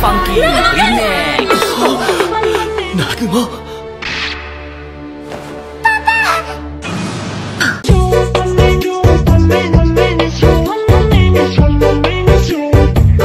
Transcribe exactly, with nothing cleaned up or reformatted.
funky remix. Nagumo.